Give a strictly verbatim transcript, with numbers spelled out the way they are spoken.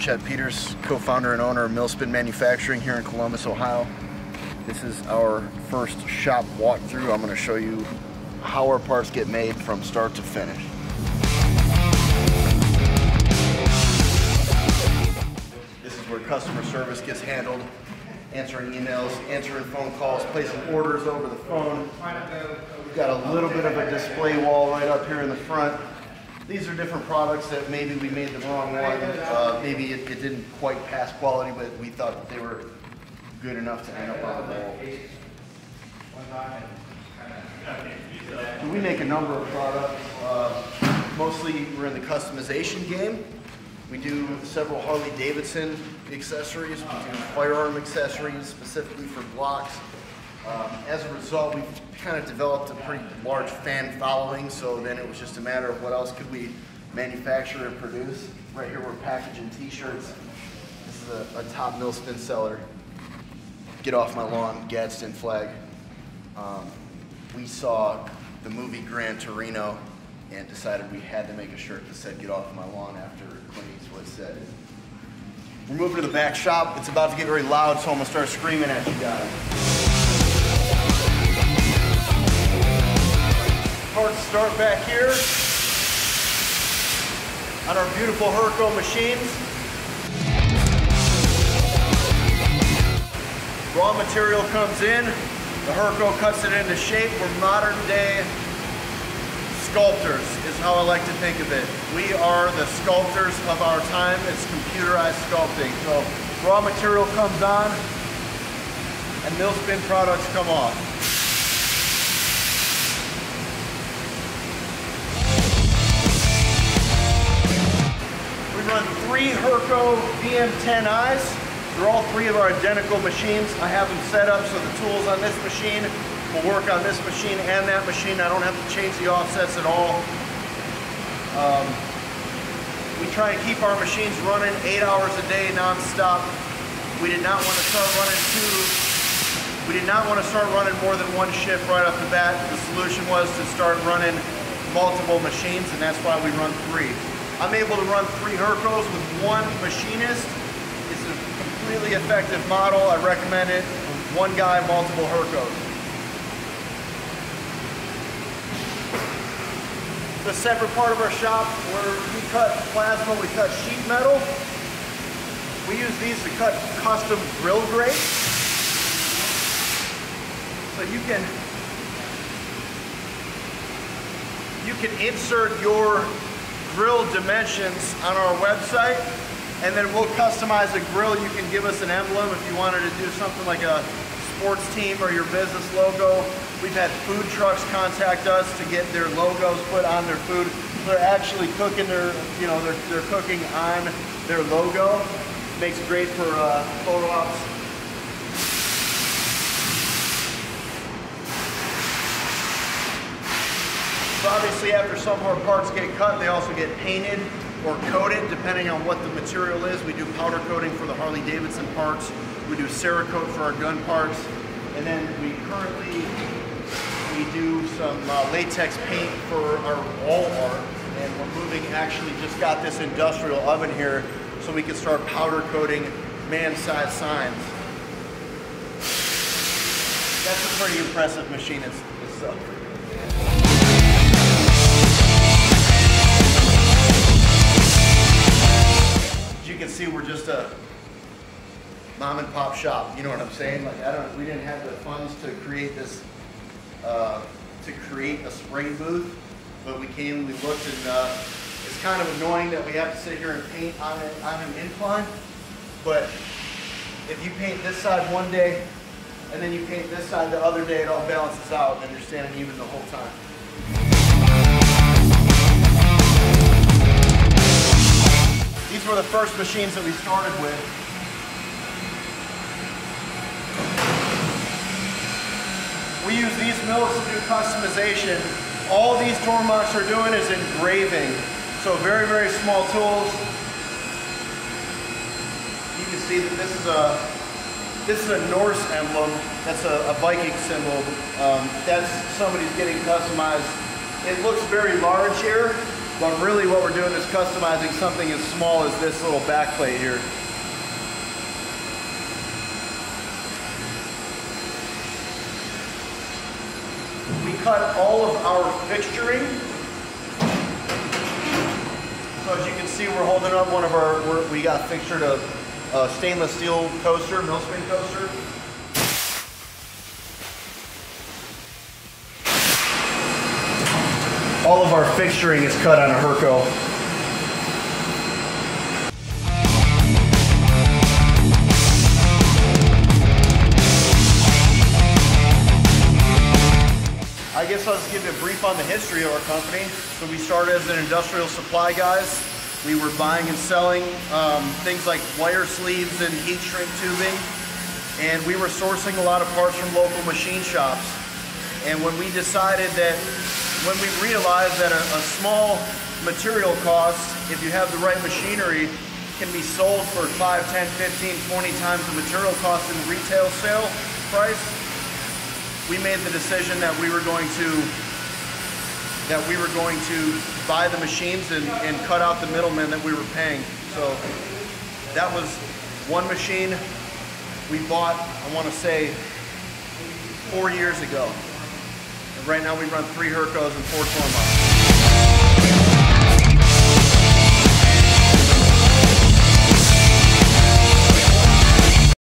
Chad Peters, co-founder and owner of Milspin Manufacturing here in Columbus, Ohio. This is our first shop walkthrough. I'm going to show you how our parts get made from start to finish. This is where customer service gets handled, answering emails, answering phone calls, placing orders over the phone. We've got a little bit of a display wall right up here in the front. These are different products that maybe we made the wrong one. Uh, maybe it, it didn't quite pass quality, but we thought that they were good enough to end up on the wall. We make a number of products. Uh, mostly we're in the customization game. We do several Harley Davidson accessories. We do firearm accessories specifically for Glocks. Um, as a result, we've kind of developed a pretty large fan following, so then it was just a matter of what else could we manufacture and produce. Right here we're packaging t-shirts. This is a, a top Milspin seller. Get off my lawn, Gadsden flag. Um, we saw the movie Grand Torino and decided we had to make a shirt that said "Get off my lawn" after Queenie's was said. We're moving to the back shop. It's about to get very loud, so I'm going to start screaming at you guys. Parts start back here on our beautiful Hurco machines. Raw material comes in, the Hurco cuts it into shape. We're modern day sculptors is how I like to think of it. We are the sculptors of our time. It's computerized sculpting. So raw material comes on and Milspin products come off. Three Hurco V M ten is. They're all three of our identical machines. I have them set up so the tools on this machine will work on this machine and that machine. I don't have to change the offsets at all. Um, we try and keep our machines running eight hours a day non-stop. We did not want to start running two. We did not want to start running more than one shift right off the bat. The solution was to start running multiple machines, and that's why we run three. I'm able to run three Hurcos with one machinist. It's a completely effective model. I recommend it. One guy, multiple Hurcos. The separate part of our shop where we cut plasma, we cut sheet metal. We use these to cut custom grill grates. So you can, you can insert your grill dimensions on our website, and then we'll customize a grill. You can give us an emblem if you wanted to do something like a sports team or your business logo. We've had food trucks contact us to get their logos put on their food. They're actually cooking their, you know, they're, they're cooking on their logo. Makes it great for uh, photo ops. So obviously after some of our parts get cut, they also get painted or coated depending on what the material is. We do powder coating for the Harley Davidson parts. We do Cerakote for our gun parts. And then we currently, we do some uh, latex paint for our wall art. And we're moving, actually just got this industrial oven here so we can start powder coating man-sized signs. That's a pretty impressive machine itself. You can see we're just a mom and pop shop. You know what I'm saying? Like I don't. We didn't have the funds to create this, uh, to create a spring booth, but we came. We looked, and uh, it's kind of annoying that we have to sit here and paint on an, on an incline. But if you paint this side one day, and then you paint this side the other day, it all balances out, and you're standing even the whole time. These were the first machines that we started with. We use these mills to do customization. All these Tormachs are doing is engraving. So very, very small tools. You can see that this is a, this is a Norse emblem. That's a, a Viking symbol. Um, that's somebody's getting customized. It looks very large here. But really what we're doing is customizing something as small as this little backplate here. We cut all of our fixturing. So as you can see, we're holding up one of our, we're, we got fixtured a, a stainless steel coaster, Milspin coaster. All of our fixturing is cut on a Hurco. I guess I'll just give you a brief on the history of our company. So we started as an industrial supply guys. We were buying and selling um, things like wire sleeves and heat shrink tubing. And we were sourcing a lot of parts from local machine shops. And when we decided that, when we realized that a, a small material cost, if you have the right machinery, can be sold for five, ten, fifteen, twenty times the material cost in the retail sale price, we made the decision that we were going to that we were going to buy the machines and, and cut out the middlemen that we were paying. So that was one machine we bought, I want to say, four years ago. And right now we run three Hurcos and four Tormachs.